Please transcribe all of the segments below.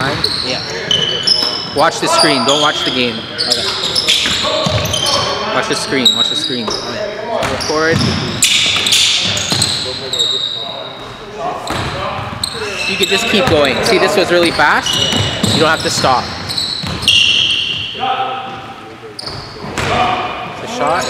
Yeah. Watch the screen. Don't watch the game. Okay. Watch the screen. Watch the screen. Record. You could just keep going. See, this was really fast. You don't have to stop. It's a shot.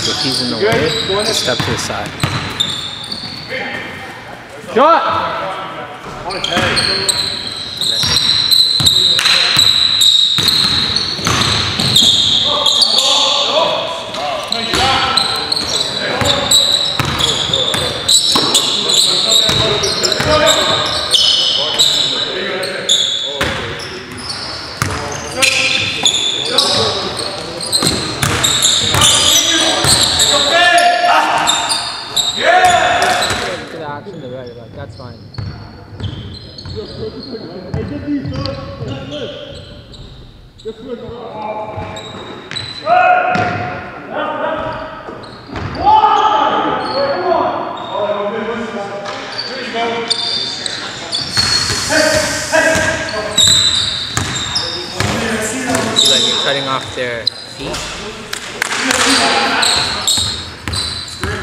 If he's in the way, just step to the side. Shot! That's fine. See, like you're cutting off their feet. Move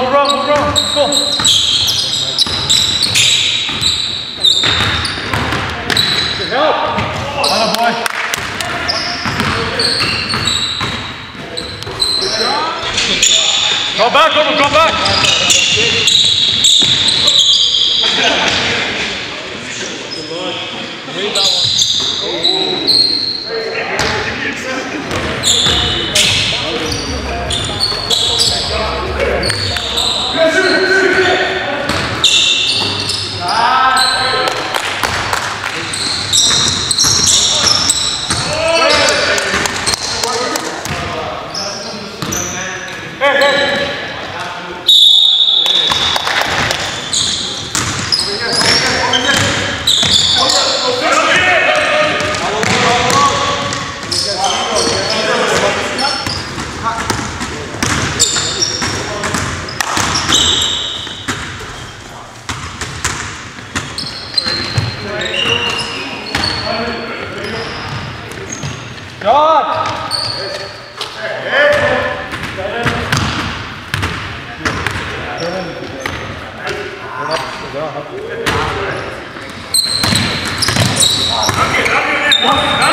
around, let's go. Good help. Atta boy. Go back. Read that one. Look at that!